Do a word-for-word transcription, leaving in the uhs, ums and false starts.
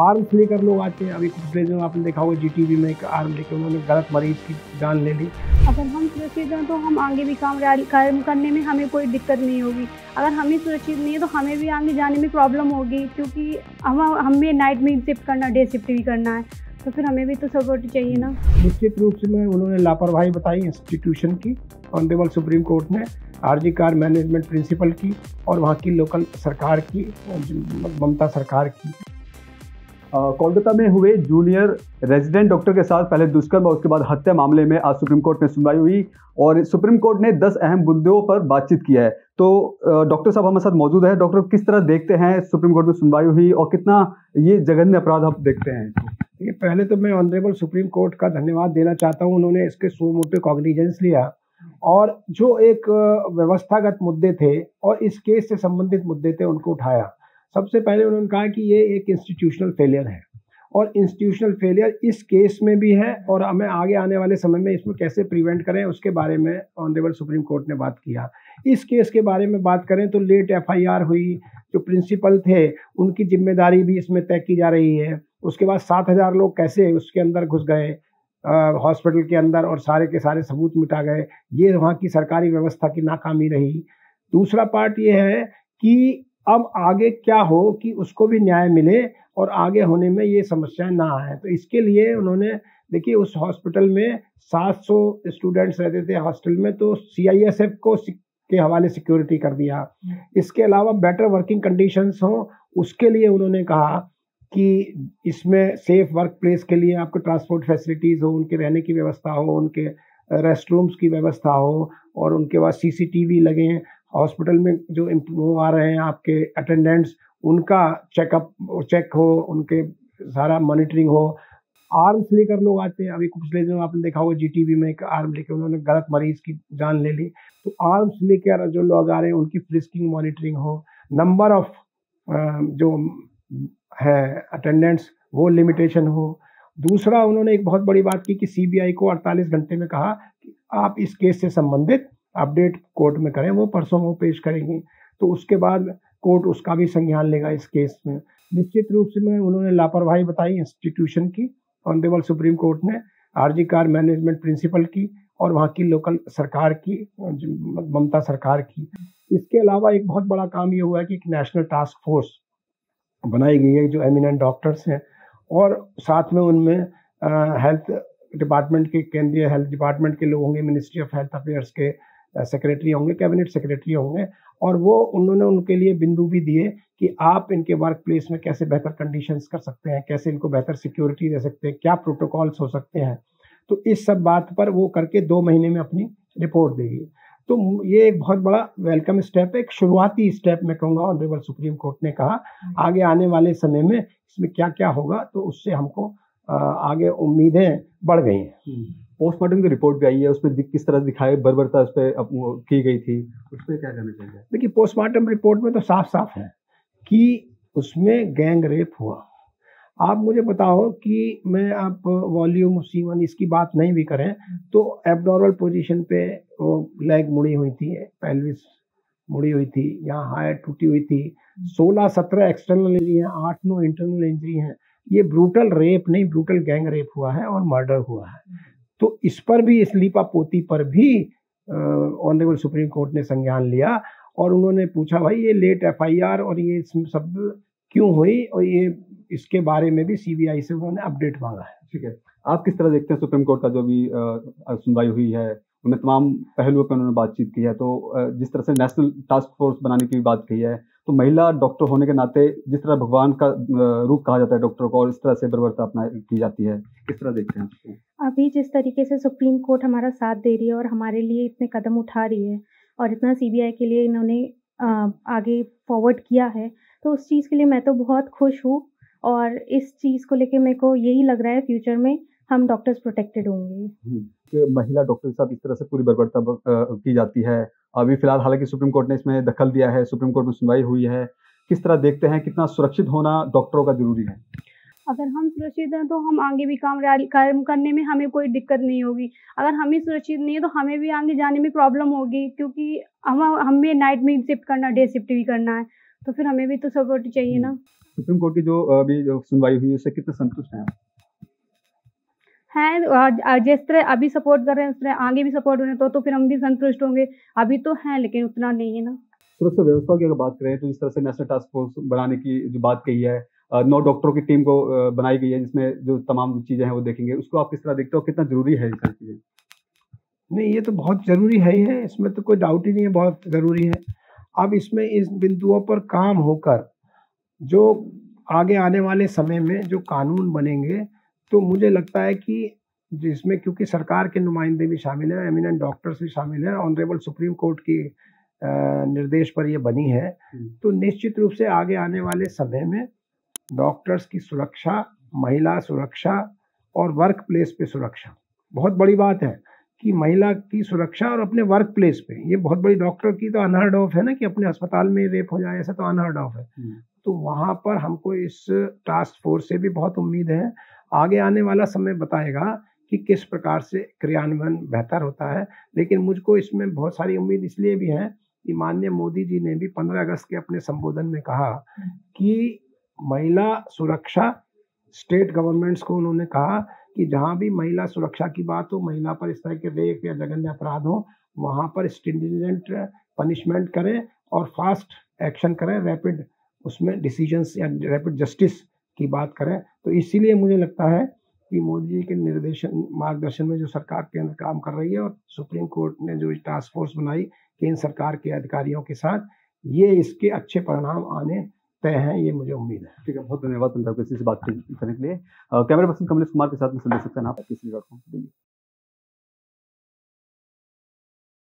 Arms लेकर लोग आते हैं। अभी कुछ केस में आपने देखा होगा जीटीवी में एक आर्म लेकर उन्होंने गलत मरीज की जान ले ली। अगर हम सुरक्षित हैं तो हम आगे भी काम कार्य करने में हमें कोई दिक्कत नहीं होगी। अगर हम ही सुरक्षित नहीं है तो हमें भी आगे जाने में प्रॉब्लम होगी, क्योंकि हम हमें नाइट में शिफ्ट करना डे शिफ्ट भी करना है, तो फिर हमें भी तो सपोर्ट चाहिए ना। निश्चित रूप से मैं उन्होंने लापरवाही बताई इंस्टीट्यूशन की। ऑनरेबल सुप्रीम कोर्ट ने आरजी कार मैनेजमेंट प्रिंसिपल की और वहाँ की लोकल सरकार की, ममता सरकार की। कोलकाता में हुए जूनियर रेजिडेंट डॉक्टर के साथ पहले दुष्कर्म और उसके बाद हत्या मामले में आज सुप्रीम कोर्ट में सुनवाई हुई और सुप्रीम कोर्ट ने दस अहम मुद्दों पर बातचीत की है। तो डॉक्टर साहब हमारे साथ मौजूद है। डॉक्टर, किस तरह देखते हैं सुप्रीम कोर्ट में सुनवाई हुई और कितना ये जघन्य अपराध आप देखते हैं? पहले तो मैं ऑनरेबल सुप्रीम कोर्ट का धन्यवाद देना चाहता हूँ। उन्होंने इसके सूमोटो कॉग्निजेंस लिया और जो एक व्यवस्थागत मुद्दे थे और इस केस से संबंधित मुद्दे थे उनको उठाया। सबसे पहले उन्होंने कहा कि ये एक इंस्टीट्यूशनल फेलियर है और इंस्टीट्यूशनल फेलियर इस केस में भी है और हमें आगे आने वाले समय में इसमें कैसे प्रिवेंट करें उसके बारे में ऑनरेबल सुप्रीम कोर्ट ने बात किया। इस केस के बारे में बात करें तो लेट एफआईआर हुई, जो प्रिंसिपल थे उनकी जिम्मेदारी भी इसमें तय की जा रही है। उसके बाद सात हज़ार लोग कैसे उसके अंदर घुस गए हॉस्पिटल के अंदर और सारे के सारे सबूत मिटा गए, ये वहाँ की सरकारी व्यवस्था की नाकामी रही। दूसरा पार्ट ये है कि अब आगे क्या हो कि उसको भी न्याय मिले और आगे होने में ये समस्याएं ना आए। तो इसके लिए उन्होंने देखिए उस हॉस्पिटल में सात सौ स्टूडेंट्स रहते थे हॉस्टल में, तो सीआईएसएफ को के हवाले सिक्योरिटी कर दिया। इसके अलावा बेटर वर्किंग कंडीशंस हों उसके लिए उन्होंने कहा कि इसमें सेफ वर्क प्लेस के लिए आपको ट्रांसपोर्ट फैसिलिटीज़ हो, उनके रहने की व्यवस्था हो, उनके रेस्ट रूम्स की व्यवस्था हो और उनके बाद सीसीटीवी लगें। हॉस्पिटल में जो वो आ रहे हैं आपके अटेंडेंट्स उनका चेकअप चेक हो, उनके सारा मॉनिटरिंग हो। आर्म्स लेकर लोग आते हैं। अभी कुछ लेने में आपने देखा होगा जीटीवी में एक आर्म लेकर उन्होंने गलत मरीज की जान ले ली। तो आर्म्स लेकर जो लोग आ रहे हैं उनकी फ्रिस्किंग मॉनिटरिंग हो। नंबर ऑफ जो है अटेंडेंट्स वो लिमिटेशन हो। दूसरा उन्होंने एक बहुत बड़ी बात की कि सीबीआई को अड़तालीस घंटे में कहा कि आप इस केस से संबंधित अपडेट कोर्ट में करें, वो परसों वो पेश करेंगी, तो उसके बाद कोर्ट उसका भी संज्ञान लेगा इस केस में। निश्चित रूप से मैं उन्होंने लापरवाही बताई इंस्टीट्यूशन की। ऑनरेबल सुप्रीम कोर्ट ने आरजी कार मैनेजमेंट प्रिंसिपल की और वहाँ की लोकल सरकार की, ममता सरकार की। इसके अलावा एक बहुत बड़ा काम ये हुआ है कि एक नेशनल टास्क फोर्स बनाई गई है जो एमिनेंट डॉक्टर्स हैं और साथ में उनमें हेल्थ डिपार्टमेंट के, केंद्रीय हेल्थ डिपार्टमेंट के लोग होंगे, मिनिस्ट्री ऑफ हेल्थ अफेयर्स के सेक्रेटरी होंगे, कैबिनेट सेक्रेटरी होंगे और वो उन्होंने उनके लिए बिंदु भी दिए कि आप इनके वर्क प्लेस में कैसे बेहतर कंडीशंस कर सकते हैं, कैसे इनको बेहतर सिक्योरिटी दे सकते हैं, क्या प्रोटोकॉल्स हो सकते हैं। तो इस सब बात पर वो करके दो महीने में अपनी रिपोर्ट देगी। तो ये एक बहुत बड़ा वेलकम स्टेप है, एक शुरुआती स्टेप मैं कहूँगा। ऑनरेबल सुप्रीम कोर्ट ने कहा आगे आने वाले समय में इसमें क्या क्या होगा, तो उससे हमको आगे उम्मीदें बढ़ गई हैं। पोस्टमार्टम की रिपोर्ट भी आई है, उसमें किस तरह दिखाई बर्बरता उस पर की गई थी, उस पर क्या कहना चाहिए? देखिए पोस्टमार्टम रिपोर्ट में तो साफ साफ है कि उसमें गैंग रेप हुआ। आप मुझे बताओ कि मैं आप वॉल्यूम सीवन इसकी बात नहीं भी करें तो एबनॉर्मल पोजीशन पे वो लेग मुड़ी हुई थी, पेल्विस मुड़ी हुई थी, यहाँ हायर टूटी हुई थी। सोलह सत्रह एक्सटर्नल इंजरी हैं, आठ नौ इंटरनल इंजरी हैं। ये ब्रूटल रेप नहीं, ब्रूटल गैंग रेप हुआ है और मर्डर हुआ है। तो इस पर भी, इस लीपा पोती पर भी ऑनरेबल सुप्रीम कोर्ट ने संज्ञान लिया और उन्होंने पूछा भाई ये लेट एफआईआर और ये सब क्यों हुई और ये इसके बारे में भी सीबीआई से उन्होंने अपडेट मांगा है। ठीक है, आप किस तरह देखते हैं सुप्रीम कोर्ट का जो भी सुनवाई हुई है, उनमें तमाम पहलुओं पर उन्होंने बातचीत की है। तो जिस तरह से नेशनल टास्क फोर्स बनाने की भी बात की है, तो महिला डॉक्टर होने के नाते जिस तरह भगवान का रूप कहा जाता है डॉक्टरों को और इस तरह से बर्बरता अपना की जाती है, किस तरह देखते हैं उसको? अभी जिस तरीके से सुप्रीम कोर्ट हमारा साथ दे रही है और हमारे लिए इतने कदम उठा रही है और इतना सीबीआई के लिए इन्होंने आगे फॉरवर्ड किया है, तो उस चीज़ के लिए मैं तो बहुत खुश हूँ और इस चीज़ को लेके मेरे को यही लग रहा है फ्यूचर में हम डॉक्टर्स प्रोटेक्टेड होंगे। महिला डॉक्टर के साथ इस तरह से पूरी बर्बरता की जाती है। अभी फिलहाल हालांकि सुप्रीम कोर्ट ने इसमें दखल दिया है, सुप्रीम कोर्ट में सुनवाई हुई है, किस तरह देखते हैं कितना सुरक्षित होना डॉक्टरों का जरूरी है? अगर हम सुरक्षित हैं तो हम आगे भी काम कार्य करने में हमें कोई दिक्कत नहीं होगी। अगर हम ही सुरक्षित नहीं है तो हमें भी आगे जाने में प्रॉब्लम होगी, क्योंकि हम हमें नाइट में शिफ्ट करना डे शिफ्ट भी करना है, तो फिर हमें भी तो सपोर्ट चाहिए ना। सुप्रीम कोर्ट की जो अभी जो सुनवाई हुई उससे कितने संतुष्ट हैं? हैं जिस तरह अभी सपोर्ट कर रहे हैं उस तरह आगे भी सपोर्ट होने तो तो फिर हम भी संतुष्ट होंगे। अभी तो हैं लेकिन उतना नहीं है ना। सुरक्षा व्यवस्था की अगर बात करें तो इस तरह से नेशनल टास्क फोर्स बनाने की जो बात कही है, नौ डॉक्टरों की टीम को बनाई गई है जिसमें जो तमाम चीजें हैं वो देखेंगे, उसको आप किस तरह देखते हो, कितना जरूरी है ये सारी चीजें? नहीं, ये तो बहुत जरूरी है ही है, इसमें तो कोई डाउट ही नहीं है, बहुत जरूरी है। अब इसमें इस बिंदुओं पर काम होकर जो आगे आने वाले समय में जो कानून बनेंगे तो मुझे लगता है कि जिसमें क्योंकि सरकार के नुमाइंदे भी शामिल हैं, एमिनेंट डॉक्टर्स भी शामिल हैं, ऑनरेबल सुप्रीम कोर्ट की निर्देश पर ये बनी है, तो निश्चित रूप से आगे आने वाले समय में डॉक्टर्स की सुरक्षा, महिला सुरक्षा और वर्क प्लेस पे सुरक्षा बहुत बड़ी बात है कि महिला की सुरक्षा और अपने वर्क प्लेस पे, ये बहुत बड़ी डॉक्टर की तो अनहर्ड ऑफ है ना कि अपने अस्पताल में रेप हो जाए, ऐसा तो अनहर्ड ऑफ है। तो वहाँ पर हमको इस टास्क फोर्स से भी बहुत उम्मीद है। आगे आने वाला समय बताएगा कि किस प्रकार से क्रियान्वयन बेहतर होता है, लेकिन मुझको इसमें बहुत सारी उम्मीद इसलिए भी है कि माननीय मोदी जी ने भी पंद्रह अगस्त के अपने संबोधन में कहा कि महिला सुरक्षा, स्टेट गवर्नमेंट्स को उन्होंने कहा कि जहाँ भी महिला सुरक्षा की बात हो, महिला पर इस तरह के रेप या जघन्य अपराध हो, वहाँ पर स्टिंजेंट पनिशमेंट करें और फास्ट एक्शन करें, रैपिड उसमें डिसीजंस या रैपिड जस्टिस की बात करें। तो इसीलिए मुझे लगता है कि मोदी जी के निर्देशन मार्गदर्शन में जो सरकार केंद्र काम कर रही है और सुप्रीम कोर्ट ने जो टास्क फोर्स बनाई केंद्र सरकार के अधिकारियों के साथ, ये इसके अच्छे परिणाम आने तय हैं, ये मुझे उम्मीद है। ठीक है, बहुत धन्यवाद संदर्भ से बात करने के लिए। कैमरा पर्सन कमलेश कुमार के साथ में संदेश सकते हैं आप।